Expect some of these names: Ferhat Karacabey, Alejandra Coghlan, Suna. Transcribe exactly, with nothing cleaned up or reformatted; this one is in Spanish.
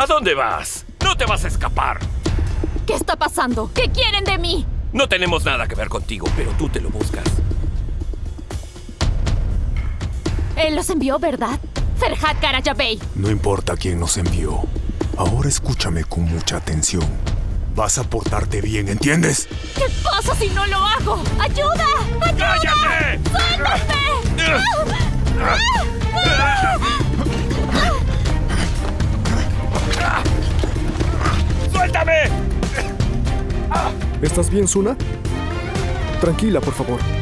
¿A dónde vas? ¡No te vas a escapar! ¿Qué está pasando? ¿Qué quieren de mí? No tenemos nada que ver contigo, pero tú te lo buscas. Él los envió, ¿verdad? Ferhat Karacabey. No importa quién nos envió. Ahora escúchame con mucha atención. Vas a portarte bien, ¿entiendes? ¿Qué pasa si no lo hago? ¡Ayuda! ¡Ayuda! ¡Cállate! ¡Suéltame! ¡Suéltame! ¿Estás bien, Suna? Tranquila, por favor.